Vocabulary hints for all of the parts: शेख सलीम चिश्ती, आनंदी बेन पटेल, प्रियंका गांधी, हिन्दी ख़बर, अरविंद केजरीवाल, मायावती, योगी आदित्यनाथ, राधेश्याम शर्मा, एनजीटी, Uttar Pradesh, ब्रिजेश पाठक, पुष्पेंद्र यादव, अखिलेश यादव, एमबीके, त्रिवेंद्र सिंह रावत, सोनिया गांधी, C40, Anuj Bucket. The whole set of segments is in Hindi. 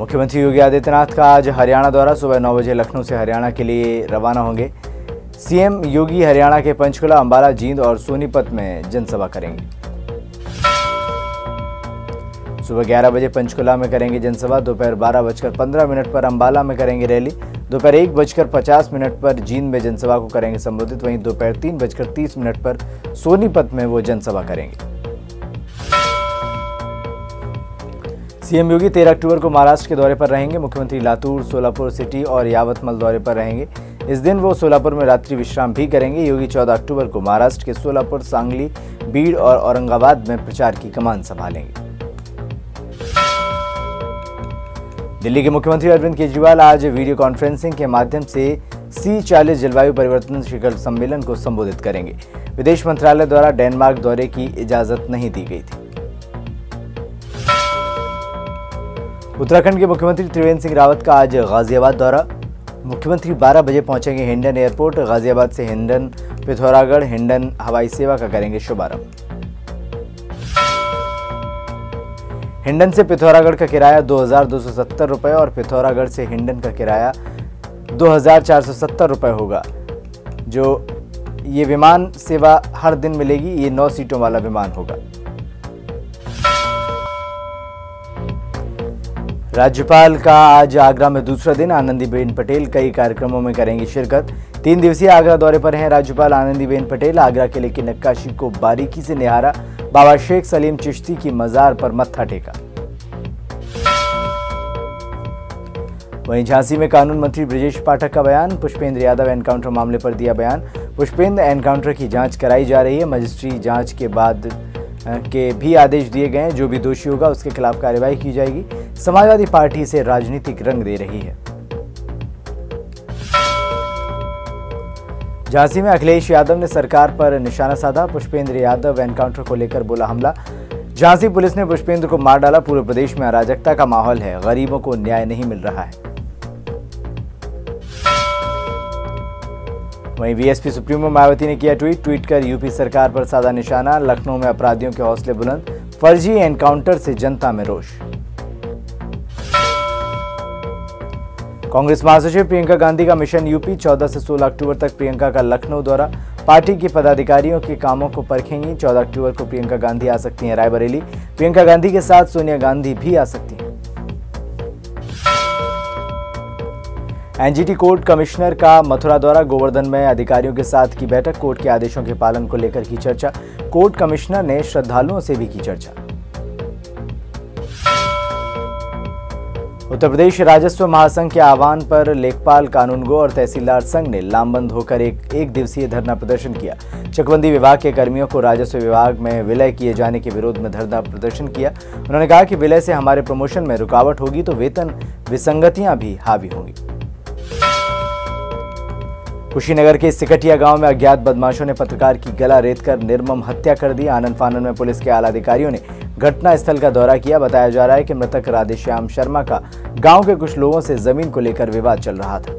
मुख्यमंत्री योगी आदित्यनाथ का आज हरियाणा दौरा। सुबह 9 बजे लखनऊ से हरियाणा के लिए रवाना होंगे। सीएम योगी हरियाणा के पंचकुला, अंबाला, जींद और सोनीपत में जनसभा करेंगे। सुबह 11 बजे पंचकुला में करेंगे जनसभा। दोपहर 12:15 पर अंबाला में करेंगे रैली। दोपहर 1:50 पर जींद में जनसभा को करेंगे संबोधित। वहीं दोपहर 3:30 पर सोनीपत में वो जनसभा करेंगे। सीएम योगी 13 अक्टूबर को महाराष्ट्र के दौरे पर रहेंगे। मुख्यमंत्री लातूर, सोलापुर सिटी और यावतमल दौरे पर रहेंगे। इस दिन वो सोलापुर में रात्रि विश्राम भी करेंगे। योगी 14 अक्टूबर को महाराष्ट्र के सोलापुर, सांगली, बीड़ और औरंगाबाद में प्रचार की कमान संभालेंगे। दिल्ली के मुख्यमंत्री अरविंद केजरीवाल आज वीडियो कॉन्फ्रेंसिंग के माध्यम से C40 जलवायु परिवर्तन शिखर सम्मेलन को संबोधित करेंगे। विदेश मंत्रालय द्वारा डेनमार्क दौरे की इजाजत नहीं दी गई थी। उत्तराखंड के मुख्यमंत्री त्रिवेंद्र सिंह रावत का आज गाजियाबाद दौरा। मुख्यमंत्री 12 बजे पहुंचेंगे हिंडन एयरपोर्ट। गाजियाबाद से हिंडन, पिथौरागढ़, हिंडन हवाई सेवा का करेंगे शुभारंभ। हिंडन से पिथौरागढ़ का किराया 2270 रुपये और पिथौरागढ़ से हिंडन का किराया 2470 रुपये होगा। जो ये विमान सेवा हर दिन मिलेगी, ये 9 सीटों वाला विमान होगा। राज्यपाल का आज आगरा में दूसरा दिन। आनंदी बेन पटेल कई कार्यक्रमों में करेंगी शिरकत। 3 दिवसीय आगरा दौरे पर हैं राज्यपाल आनंदी बेन पटेल। आगरा किले की नक्काशी को बारीकी से निहारा। बाबा शेख सलीम चिश्ती की मजार पर मत्था टेका। वहीं झांसी में कानून मंत्री ब्रिजेश पाठक का बयान। पुष्पेंद्र यादव एनकाउंटर मामले पर दिया बयान। पुष्पेंद्र एनकाउंटर की जांच कराई जा रही है। मजिस्ट्रेट जांच के बाद के भी आदेश दिए गए हैं। जो भी दोषी होगा उसके खिलाफ कार्रवाई की जाएगी। समाजवादी पार्टी से राजनीतिक रंग दे रही है। झांसी में अखिलेश यादव ने सरकार पर निशाना साधा। पुष्पेंद्र यादव एनकाउंटर को लेकर बोला हमला। झांसी पुलिस ने पुष्पेंद्र को मार डाला। पूरे प्रदेश में अराजकता का माहौल है। गरीबों को न्याय नहीं मिल रहा है। वहीं बीएसपी सुप्रीमो मायावती ने किया ट्वीट। ट्वीट कर यूपी सरकार पर साधा निशाना। लखनऊ में अपराधियों के हौसले बुलंद। फर्जी एनकाउंटर से जनता में रोष। कांग्रेस महासचिव प्रियंका गांधी का मिशन यूपी। 14 से 16 अक्टूबर तक प्रियंका का लखनऊ दौरा। पार्टी के पदाधिकारियों के कामों को परखेंगी। 14 अक्टूबर को प्रियंका गांधी आ सकती हैं रायबरेली। प्रियंका गांधी के साथ सोनिया गांधी भी आ सकती हैं। एनजीटी कोर्ट कमिश्नर का मथुरा दौरा। गोवर्धन में अधिकारियों के साथ की बैठक। कोर्ट के आदेशों के पालन को लेकर की चर्चा। कोर्ट कमिश्नर ने श्रद्धालुओं से भी की चर्चा। उत्तर प्रदेश राजस्व महासंघ के आह्वान पर लेखपाल, कानूनगो और तहसीलदार संघ ने लामबंद होकर एक दिवसीय धरना प्रदर्शन किया। चकबंदी विभाग के कर्मियों को राजस्व विभाग में विलय किए जाने के विरोध में धरना प्रदर्शन किया। उन्होंने कहा कि विलय से हमारे प्रमोशन में रुकावट होगी तो वेतन विसंगतियां भी हावी होंगी। कुशीनगर के सिकटिया गांव में अज्ञात बदमाशों ने पत्रकार की गला रेत कर निर्मम हत्या कर दी। आनन फानन में पुलिस के आला अधिकारियों ने घटनास्थल का दौरा किया। बताया जा रहा है कि मृतक राधेश्याम शर्मा का गांव के कुछ लोगों से जमीन को लेकर विवाद चल रहा था।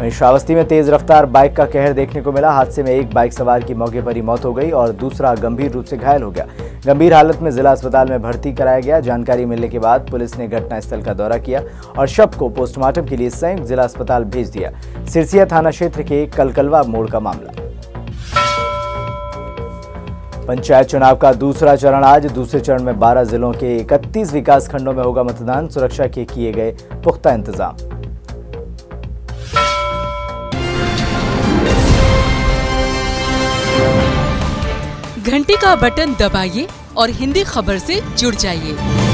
वहीं श्रावस्ती में तेज रफ्तार बाइक का कहर देखने को मिला। हादसे में एक बाइक सवार की मौके पर ही मौत हो गई और दूसरा गंभीर रूप से घायल हो गया। गंभीर हालत में जिला अस्पताल में भर्ती कराया गया। जानकारी मिलने के बाद पुलिस ने घटनास्थल का दौरा किया और शव को पोस्टमार्टम के लिए संयुक्त जिला अस्पताल भेज दिया। सिरसिया थाना क्षेत्र के कलकलवा मोड़ का मामला। पंचायत चुनाव का दूसरा चरण आज। दूसरे चरण में 12 जिलों के 31 विकास खंडों में होगा मतदान। सुरक्षा के किए गए पुख्ता इंतजाम। घंटी का बटन दबाइए और हिंदी खबर से जुड़ जाइए।